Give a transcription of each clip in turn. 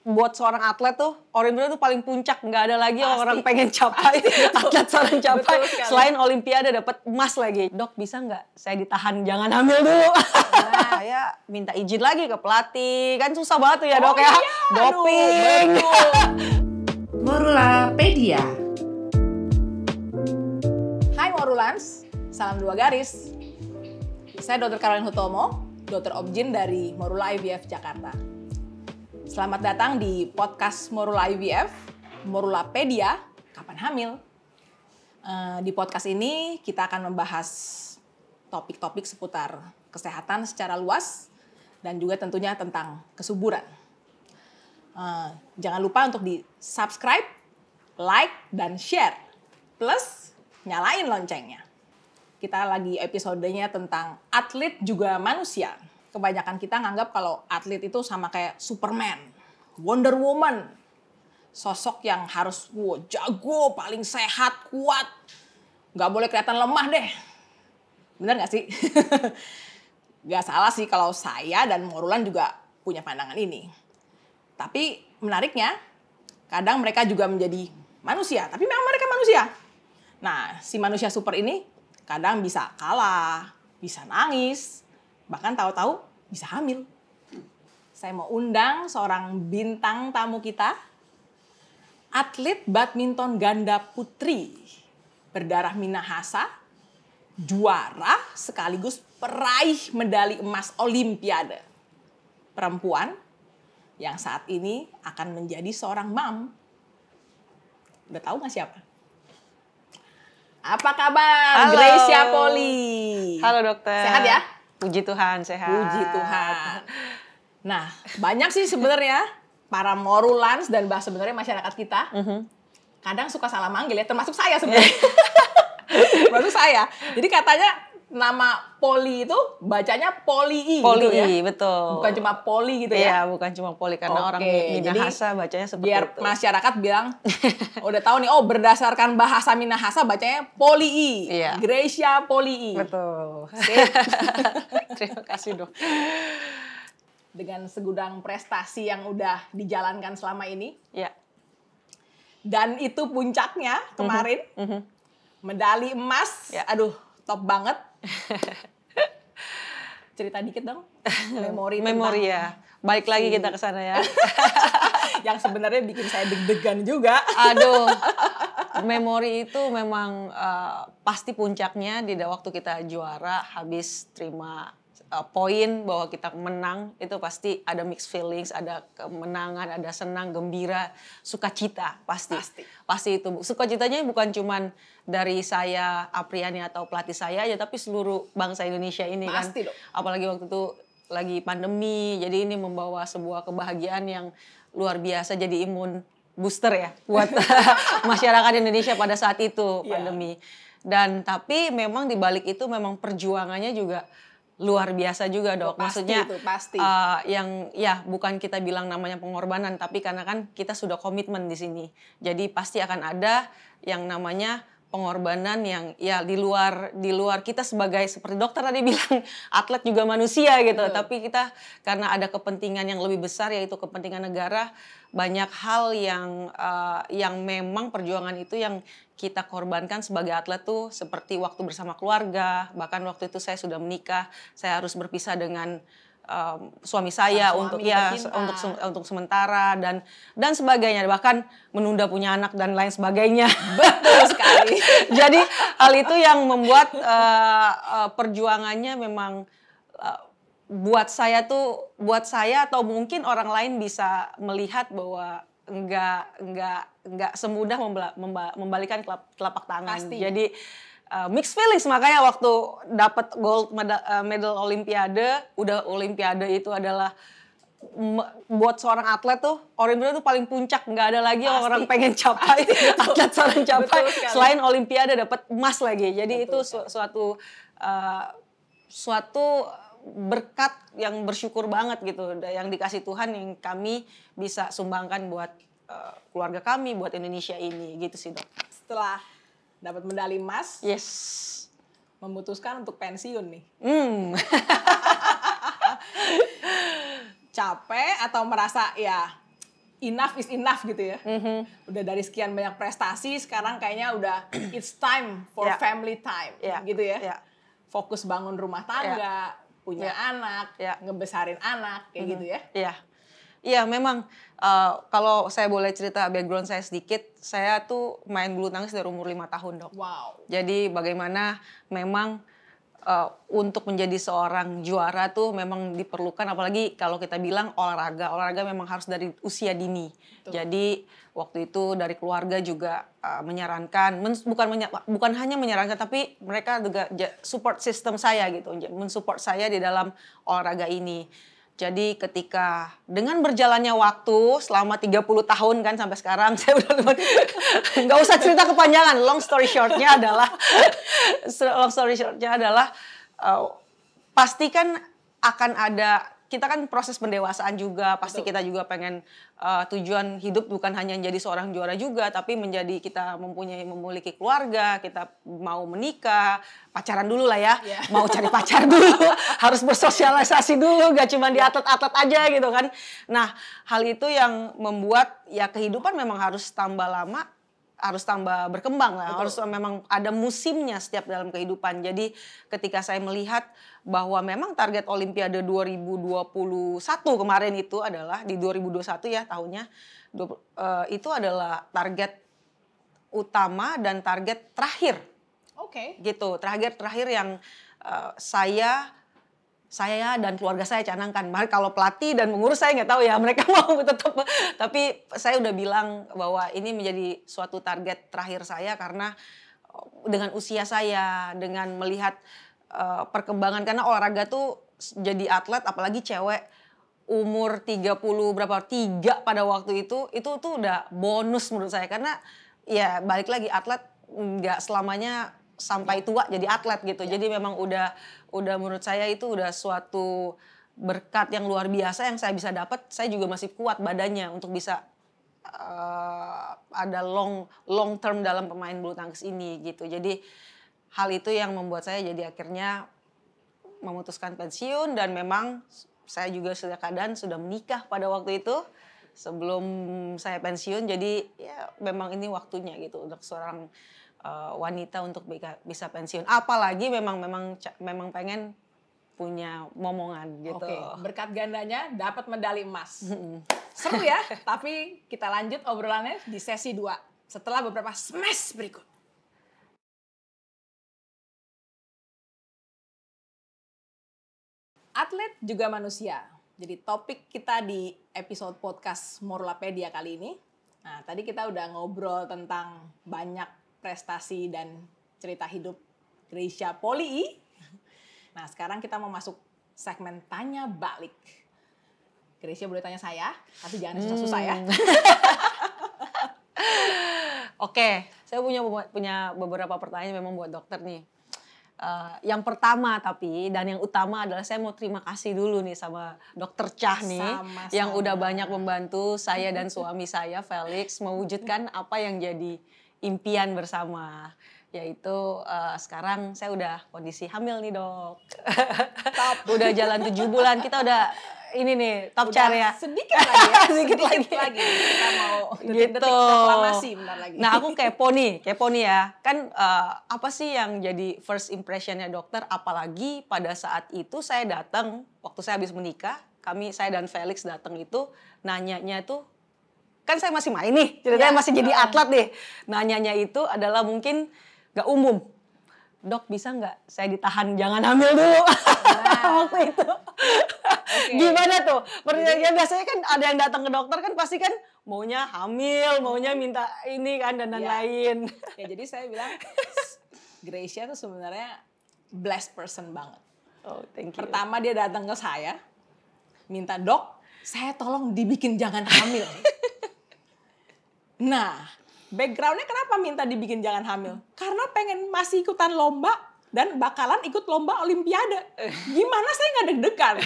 buat seorang atlet tuh Olimpiade tuh paling puncak, nggak ada lagi yang orang pengen capai. Atlet seorang capai selain Olimpiade dapat emas lagi. Dok, bisa nggak saya ditahan jangan hamil dulu? Nah, ya minta izin lagi ke pelatih, kan susah banget tuh ya dok ya, doping. Morulapedia. Hai Morulans, salam dua garis. Saya Dr. Caroline Hutomo, Dokter Obgyn dari Morula IVF Jakarta. Selamat datang di podcast Morula IVF, Morulapedia, Kapan Hamil. Di podcast ini kita akan membahas topik-topik seputar kesehatan secara luas dan juga tentunya tentang kesuburan. Jangan lupa untuk di-subscribe, like, dan share. Plus, nyalain loncengnya. Kita lagi episodenya tentang atlet juga manusia. Kebanyakan kita nganggap kalau atlet itu sama kayak Superman, Wonder Woman. Sosok yang harus jago, paling sehat, kuat. Nggak boleh kelihatan lemah deh. Bener nggak sih? Nggak salah sih kalau saya dan Morulan juga punya pandangan ini. Tapi menariknya, kadang mereka juga menjadi manusia. Tapi memang mereka manusia. Nah, si manusia super ini kadang bisa kalah, bisa nangis, bahkan tahu-tahu bisa hamil. Saya mau undang seorang bintang tamu kita, atlet badminton ganda putri berdarah Minahasa, juara sekaligus peraih medali emas Olimpiade. Perempuan yang saat ini akan menjadi seorang mam. Udah tahu nggak siapa? Apa kabar? Halo. Greysia Polii. Halo dokter. Sehat ya? Puji Tuhan, sehat. Puji Tuhan. Nah, banyak sih sebenarnya para Morulans dan bahasa sebenarnya masyarakat kita, kadang suka salah manggil ya, termasuk saya sebenarnya. Termasuk saya. Jadi katanya nama Poli itu bacanya Polii. Polii, gitu ya? Betul. Bukan cuma Poli gitu ya? Iya, bukan cuma Poli karena orang Minahasa bacanya seperti biar itu. Biar masyarakat bilang, udah tahu nih, oh berdasarkan bahasa Minahasa bacanya Polii. Iya. Greysia Polii. Betul. Terima kasih dok. Dengan segudang prestasi yang udah dijalankan selama ini. Iya. Dan itu puncaknya kemarin. Medali emas. Ya. Aduh, top banget. Cerita dikit dong, memori ya. Balik lagi kita ke sana ya. Yang sebenarnya bikin saya deg-degan juga. Aduh, memori itu memang pasti puncaknya di waktu kita juara, habis terima poin bahwa kita menang, itu pasti ada mixed feelings, ada kemenangan, ada senang, gembira, sukacita pasti itu. Sukacitanya bukan cuman dari saya, Apriani atau pelatih saya aja, tapi seluruh bangsa Indonesia ini pasti, kan. Dong. Apalagi waktu itu lagi pandemi, jadi ini membawa sebuah kebahagiaan yang luar biasa, jadi imun booster ya buat masyarakat Indonesia pada saat itu pandemi. Dan tapi memang di balik itu memang perjuangannya juga luar biasa juga dok. Pasti, maksudnya itu, pasti. Yang ya bukan kita bilang namanya pengorbanan, tapi karena kan kita sudah komitmen di sini. Jadi pasti akan ada yang namanya pengorbanan yang ya di luar kita sebagai, seperti dokter tadi bilang, atlet juga manusia gitu. Tapi kita karena ada kepentingan yang lebih besar, yaitu kepentingan negara, banyak hal yang memang perjuangan itu yang kita korbankan sebagai atlet tuh, seperti waktu bersama keluarga. Bahkan waktu itu saya sudah menikah, saya harus berpisah dengan suami saya untuk sementara dan sebagainya, bahkan menunda punya anak dan lain sebagainya. Betul sekali. Jadi hal itu yang membuat perjuangannya memang buat saya atau mungkin orang lain bisa melihat bahwa enggak semudah membalikan telapak tangan. Pasti. Jadi mixed feelings, makanya waktu dapat gold medal Olimpiade, udah Olimpiade itu adalah buat seorang atlet tuh Olimpiade tuh paling puncak, nggak ada lagi yang orang pengen capai. Atlet seorang capai selain Olimpiade dapat emas lagi. Jadi betul, itu suatu berkat yang bersyukur banget gitu, yang dikasih Tuhan yang kami bisa sumbangkan buat keluarga kami, buat Indonesia ini gitu sih dok. Setelah dapat medali emas, memutuskan untuk pensiun nih. Capek atau merasa ya enough is enough gitu ya. Udah dari sekian banyak prestasi, sekarang kayaknya udah it's time for family time gitu ya. Fokus bangun rumah tangga, punya anak, ngebesarin anak, kayak gitu ya. Iya, memang kalau saya boleh cerita background saya sedikit, saya tuh main bulu tangkis dari umur 5 tahun, Dok. Wow. Jadi bagaimana memang untuk menjadi seorang juara tuh memang diperlukan, apalagi kalau kita bilang olahraga. Olahraga memang harus dari usia dini. Betul. Jadi waktu itu dari keluarga juga menyarankan, bukan hanya menyarankan, tapi mereka juga support system saya gitu, mensupport saya di dalam olahraga ini. Jadi ketika dengan berjalannya waktu selama 30 tahun kan sampai sekarang, saya udah nggak usah cerita kepanjangan. Long story shortnya adalah pasti kan akan ada, kita kan proses pendewasaan juga. Pasti kita juga pengen tujuan hidup bukan hanya menjadi seorang juara juga, tapi menjadi kita memiliki keluarga, kita mau menikah, pacaran dulu lah ya, mau cari pacar dulu, harus bersosialisasi dulu, gak cuma di atlet-atlet aja gitu kan. Nah, hal itu yang membuat ya kehidupan memang harus tambah lama, harus tambah berkembang lah. Harus memang ada musimnya setiap dalam kehidupan. Jadi ketika saya melihat bahwa memang target Olimpiade 2021 kemarin itu adalah di 2021 ya tahunnya, itu adalah target utama dan target terakhir. Oke. Gitu, terakhir yang saya dan keluarga saya canangkan. Kalau pelatih dan pengurus saya nggak tahu ya, mereka mau tetap. Tapi saya udah bilang bahwa ini menjadi suatu target terakhir saya, karena dengan usia saya, dengan melihat perkembangan, karena olahraga tuh jadi atlet, apalagi cewek umur 33 pada waktu itu tuh udah bonus menurut saya. Karena ya balik lagi, atlet nggak selamanya sampai tua jadi atlet gitu. Jadi memang udah menurut saya itu udah suatu berkat yang luar biasa yang saya bisa dapat. Saya juga masih kuat badannya untuk bisa ada long term dalam pemain bulu tangkis ini gitu. Jadi hal itu yang membuat saya jadi akhirnya memutuskan pensiun, dan memang saya juga sudah keadaan sudah menikah pada waktu itu sebelum saya pensiun. Jadi ya memang ini waktunya gitu untuk seorang wanita untuk bisa pensiun, apalagi memang pengen punya momongan gitu. Oke, berkat gandanya dapat medali emas. Seru ya, tapi kita lanjut obrolannya di sesi 2 setelah beberapa smash berikut. Atlet juga manusia. Jadi topik kita di episode podcast Morulapedia kali ini. Nah, tadi kita udah ngobrol tentang banyak prestasi dan cerita hidup Greysia Polii. Nah, sekarang kita mau masuk segmen tanya balik. Greysia boleh tanya saya, tapi jangan susah-susah ya. Oke, saya punya beberapa pertanyaan memang buat dokter nih. Yang pertama tapi, dan yang utama adalah saya mau terima kasih dulu nih sama Dokter Cah nih. Sama-sama. Yang udah banyak membantu saya dan suami saya, Felix, mewujudkan apa yang jadi impian bersama, yaitu sekarang saya udah kondisi hamil nih, Dok. Top. Udah jalan 7 bulan, kita udah ini nih top chart ya. Sedikit lagi ya, sedikit lagi. Kita mau detik-detik proklamasi bentar lagi. Nah, aku kepo nih ya. Kan apa sih yang jadi first impressionnya dokter, apalagi pada saat itu saya datang, waktu saya habis menikah, saya dan Felix datang itu nanyanya tuh, kan saya masih main nih, ceritanya masih jadi atlet nih. Nanyanya itu adalah mungkin gak umum. Dok, bisa gak saya ditahan jangan hamil dulu? Nah. Waktu itu. Okay. Gimana tuh? Ya, biasanya kan ada yang datang ke dokter kan pasti kan maunya hamil, maunya minta ini kan dan lain. Ya, jadi saya bilang Greysia tuh sebenarnya blessed person banget. Oh, thank you. Pertama dia datang ke saya, minta, Dok, saya tolong dibikin jangan hamil. Nah, backgroundnya kenapa minta dibikin jangan hamil? Karena pengen masih ikutan lomba dan bakalan ikut lomba Olimpiade. Gimana saya nggak deg-degan?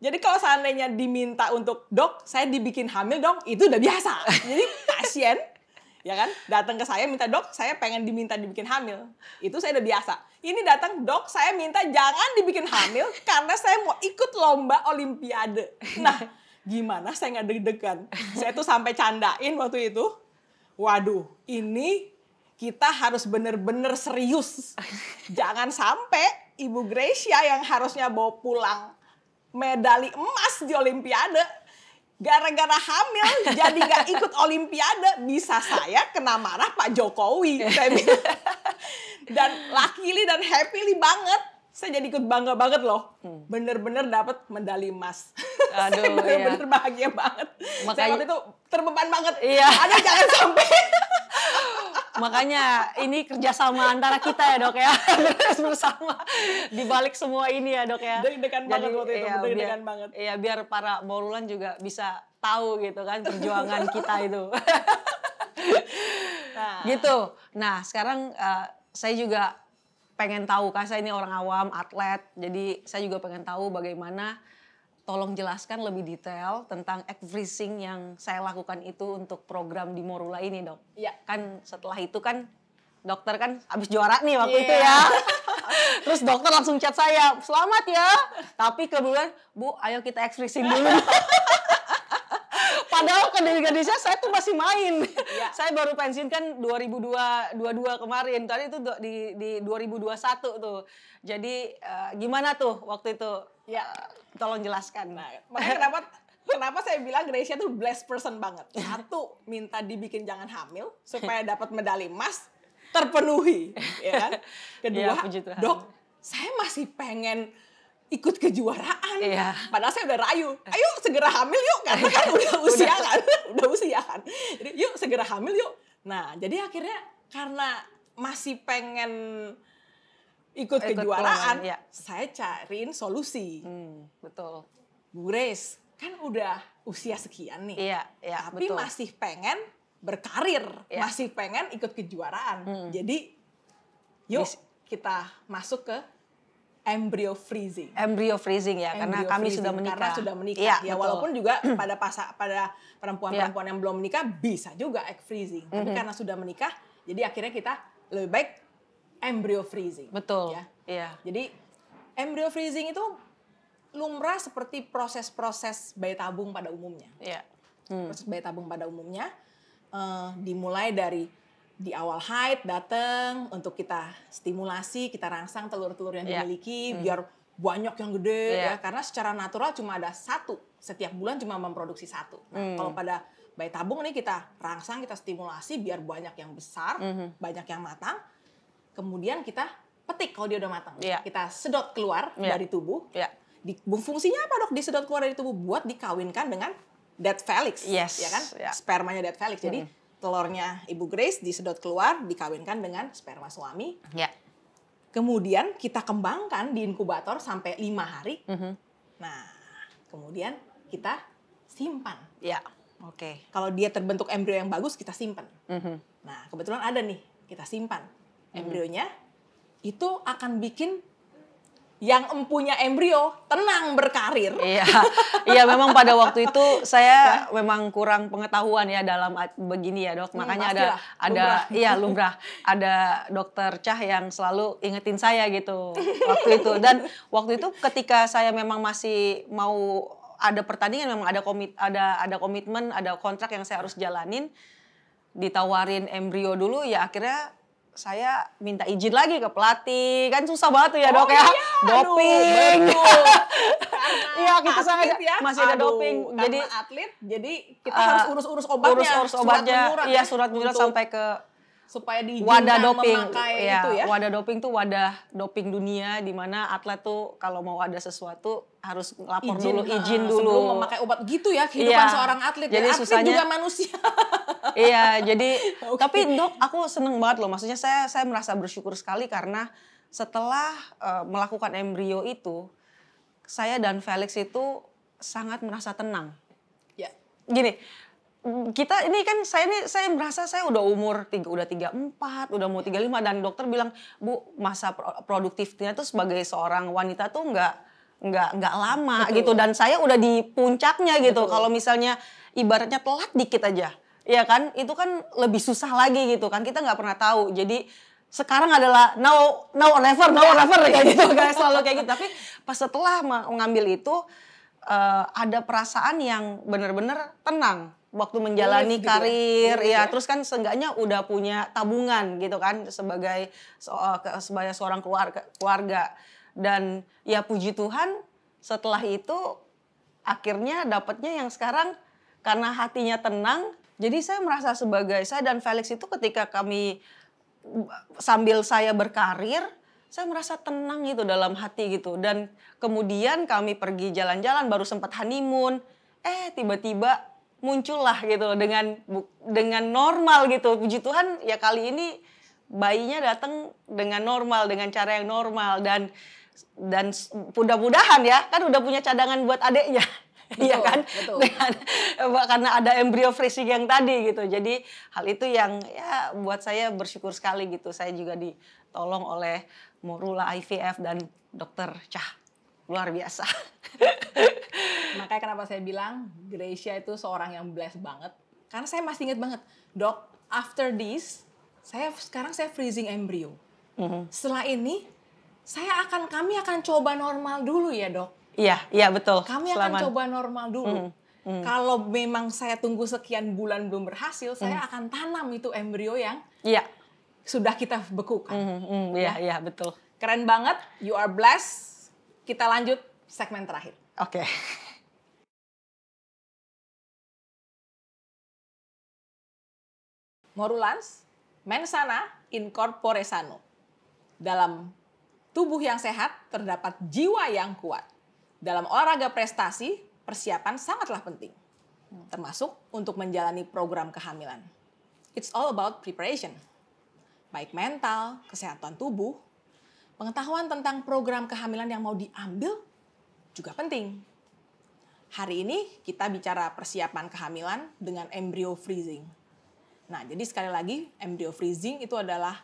Jadi kalau seandainya diminta untuk, Dok, saya dibikin hamil dong, itu udah biasa. Jadi pasien, ya kan, datang ke saya minta, Dok, saya pengen diminta dibikin hamil. Itu saya udah biasa. Ini datang, Dok, saya minta jangan dibikin hamil karena saya mau ikut lomba Olimpiade. Nah, Gimana saya nggak deg-degan? Saya tuh sampai candain waktu itu. Waduh, ini kita harus bener-bener serius. Jangan sampai Ibu Greysia yang harusnya bawa pulang medali emas di Olimpiade, gara-gara hamil jadi nggak ikut Olimpiade, bisa saya kena marah Pak Jokowi. Dan luckily dan happily banget, saya jadi ikut bangga banget loh. Bener-bener dapat medali emas. Aduh, saya bener-bener bahagia banget. Makanya saya waktu itu terbeban banget. Iya. Aduh, jangan sampai. Makanya ini kerjasama antara kita ya Dok ya, terus bersama dibalik semua ini ya Dok ya. Deg-degan banget waktu itu, deg-degan banget. Iya, biar para Morulan juga bisa tahu gitu kan perjuangan kita itu. Nah. Gitu. Nah sekarang saya juga pengen tahu, kan saya ini orang awam, atlet, jadi saya juga pengen tahu bagaimana, tolong jelaskan lebih detail tentang egg freezing yang saya lakukan itu untuk program di Morula ini, Dok. Iya. Kan setelah itu kan dokter kan abis juara nih waktu itu ya. Terus dokter langsung chat saya, selamat ya. Tapi kemudian, Bu, ayo kita egg freezing dulu. Padahal gadis-gadisnya saya tuh masih main. Ya. Saya baru pensiun kan 2022 kemarin. Tadi itu di 2021 tuh. Jadi gimana tuh waktu itu? Ya, tolong jelaskan. Nah, makanya kenapa saya bilang Greysia tuh blessed person banget. Satu, minta dibikin jangan hamil supaya dapat medali emas terpenuhi, ya kan? Kedua, ya, Dok, saya masih pengen ikut kejuaraan. Iya. Padahal saya udah rayu, ayo segera hamil yuk, karena kan udah usia kan, udah usia kan. Jadi yuk segera hamil yuk. Nah, jadi akhirnya karena masih pengen ikut kejuaraan, ya. Saya cariin solusi. Betul. Bu Grace, kan udah usia sekian nih. Iya, iya, tapi betul. Masih pengen berkarir, ya. Masih pengen ikut kejuaraan. Jadi, yuk kita masuk ke embryo freezing. Embryo freezing ya, karena kami sudah menikah. Karena sudah menikah. Ya, ya walaupun juga pada perempuan-perempuan yang belum menikah bisa juga egg freezing. Tapi karena sudah menikah, jadi akhirnya kita lebih baik embryo freezing. Betul. Ya. Iya. Jadi embryo freezing itu lumrah seperti proses-proses bayi tabung pada umumnya. Iya. Proses bayi tabung pada umumnya dimulai dari di awal haid datang untuk kita stimulasi, kita rangsang telur-telur yang dimiliki biar banyak yang gede ya, karena secara natural cuma ada satu, setiap bulan cuma memproduksi satu. Nah, kalau pada bayi tabung ini kita rangsang, kita stimulasi biar banyak yang besar, banyak yang matang. Kemudian kita petik kalau dia udah matang. Yeah. Kita sedot keluar dari tubuh. Yeah. Fungsinya apa Dok disedot keluar dari tubuh? Buat dikawinkan dengan dead Felix. Yes. Ya kan? Yeah. Spermanya dead Felix. Jadi telurnya Ibu Grace disedot keluar, dikawinkan dengan sperma suami. Yeah. Kemudian kita kembangkan di inkubator sampai 5 hari. Nah, kemudian kita simpan. Yeah. Oke. Okay. Kalau dia terbentuk embrio yang bagus, kita simpan. Nah, kebetulan ada nih, kita simpan embrionya. Itu akan bikin yang empunya embrio tenang berkarir. Iya, iya memang pada waktu itu saya memang kurang pengetahuan ya dalam begini ya Dok. Makanya ada lumrah. Iya lumrah. Ada dokter Cah yang selalu ingetin saya gitu waktu itu. Dan waktu itu ketika saya memang masih mau ada pertandingan, memang ada komitmen, ada kontrak yang saya harus jalanin. Ditawarin embrio dulu ya akhirnya saya minta izin lagi ke pelatih, kan susah banget tuh ya Dok ya, iya, doping. Iya kita sangat ya, masih ada doping. Jadi atlet, jadi kita harus urus-urus obatnya, iya surat menyurat sampai ke supaya wadah doping. Iya, itu ya. Wadah doping tuh wadah doping dunia, di mana atlet tuh kalau mau ada sesuatu harus lapor dulu, izin dulu. Sebelum memakai obat gitu ya kehidupan seorang atlet. Jadi atlet susahnya, juga manusia. Iya, jadi tapi Dok aku seneng banget loh. Maksudnya saya merasa bersyukur sekali karena setelah melakukan embrio itu, saya dan Felix itu sangat merasa tenang. Ya. Gini, kita ini kan saya merasa saya udah umur udah 34, udah mau 35 dan dokter bilang, "Bu, masa produktifnya tuh sebagai seorang wanita tuh nggak lama." Betul. Gitu dan saya udah di puncaknya gitu. Kalau misalnya ibaratnya telat dikit aja, ya kan itu kan lebih susah lagi gitu kan, kita nggak pernah tahu. Jadi sekarang adalah now or never kayak gitu guys, selalu kayak gitu. Tapi pas setelah mengambil itu ada perasaan yang benar-benar tenang waktu menjalani karir, gitu. Ya terus kan seenggaknya udah punya tabungan gitu kan sebagai seorang keluarga. Dan ya puji Tuhan setelah itu akhirnya dapatnya yang sekarang karena hatinya tenang. Jadi saya merasa sebagai saya dan Felix itu ketika kami sambil saya berkarir, saya merasa tenang gitu dalam hati gitu. Dan kemudian kami pergi jalan-jalan, baru sempat honeymoon. Tiba-tiba muncullah gitu dengan normal gitu. Puji Tuhan ya kali ini bayinya datang dengan normal, dengan cara yang normal. Dan mudah-mudahan ya, kan udah punya cadangan buat adeknya. Iya kan? Betul. Karena ada embryo freezing yang tadi gitu. Jadi hal itu yang ya buat saya bersyukur sekali gitu. Saya juga ditolong oleh Morula IVF dan Dokter Cah. Luar biasa. Makanya kenapa saya bilang Greysia itu seorang yang blessed banget. Karena saya masih ingat banget, Dok, after this, sekarang saya freezing embryo. Setelah ini, kami akan coba normal dulu ya, Dok. Iya betul. Kami akan coba normal dulu. Kalau memang saya tunggu sekian bulan belum berhasil, saya akan tanam itu embrio yang sudah kita bekukan. Iya betul. Keren banget, you are blessed. Kita lanjut segmen terakhir. Oke. Morulans, mensana in corpore sano. Dalam tubuh yang sehat terdapat jiwa yang kuat. Dalam olahraga prestasi, persiapan sangatlah penting. Termasuk untuk menjalani program kehamilan. It's all about preparation. Baik mental, kesehatan tubuh, pengetahuan tentang program kehamilan yang mau diambil juga penting. Hari ini kita bicara persiapan kehamilan dengan embryo freezing. Nah, jadi sekali lagi embryo freezing itu adalah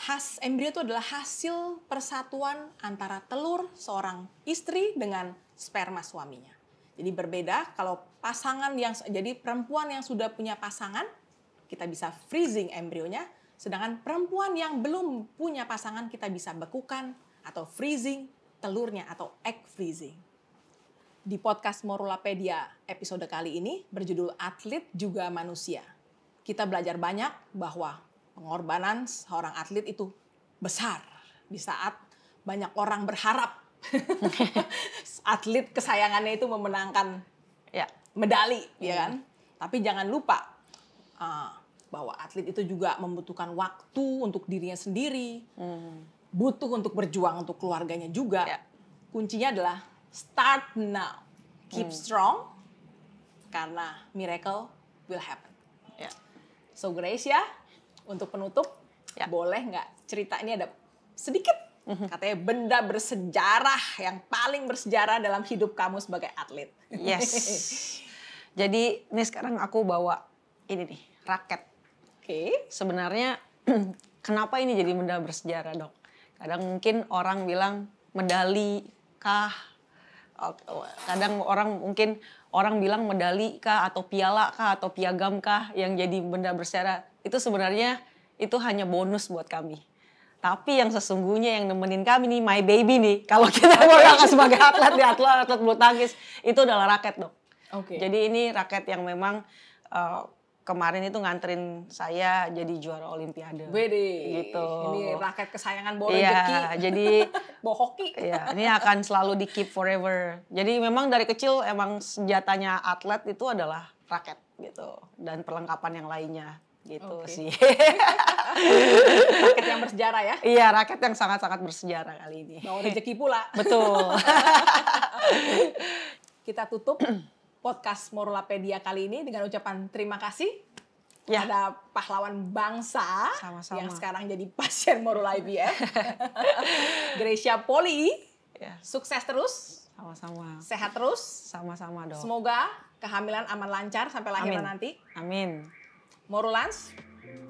hasil persatuan antara telur seorang istri dengan sperma suaminya. Jadi berbeda kalau pasangan jadi perempuan yang sudah punya pasangan, kita bisa freezing embrionya, sedangkan perempuan yang belum punya pasangan kita bisa bekukan atau freezing telurnya atau egg freezing. Di podcast Morulapedia episode kali ini berjudul Atlet Juga Manusia. Kita belajar banyak bahwa pengorbanan seorang atlet itu besar di saat banyak orang berharap atlet kesayangannya itu memenangkan medali, ya kan? Tapi jangan lupa bahwa atlet itu juga membutuhkan waktu untuk dirinya sendiri, butuh untuk berjuang untuk keluarganya juga. Kuncinya adalah start now, keep strong, karena miracle will happen. So Greysia. Untuk penutup, boleh nggak cerita ini ada sedikit? Katanya benda bersejarah yang paling bersejarah dalam hidup kamu sebagai atlet. Yes. Jadi ini sekarang aku bawa ini nih, raket. Oke. Sebenarnya kenapa ini jadi benda bersejarah, Dok? Kadang mungkin orang bilang medali kah? Kadang orang bilang medali kah atau piala kah atau piagam kah yang jadi benda bersejarah. Itu sebenarnya itu hanya bonus buat kami. Tapi yang sesungguhnya yang nemenin kami nih my baby nih. Kalau kita mau sebagai atlet di atlet bulu tangkis itu adalah raket, Dok. Okay. Jadi ini raket yang memang kemarin itu nganterin saya jadi juara olimpiade. Wede. Gitu. Ini raket kesayangan bola hoki. Iya, jadi bohoki. Iya, ini akan selalu di keep forever. Jadi memang dari kecil emang senjatanya atlet itu adalah raket gitu dan perlengkapan yang lainnya gitu sih. Raket yang bersejarah ya. Iya, raket yang sangat-sangat bersejarah kali ini. Bawa rezeki pula. Betul. Kita tutup podcast Morulapedia kali ini dengan ucapan terima kasih ada pahlawan bangsa yang sekarang jadi pasien Morula IVF. Greysia Polii. Sukses terus. Sama-sama. Sehat terus. Sama-sama, Dok. Semoga kehamilan aman lancar sampai lahiran nanti. Amin. Morulans,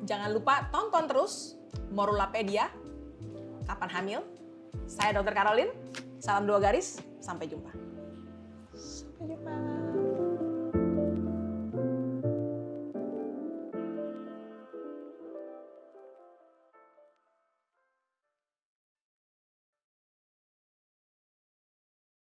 jangan lupa tonton terus Morulapedia. Kapan hamil? Saya Dr. Caroline. Salam 2 garis. Sampai jumpa.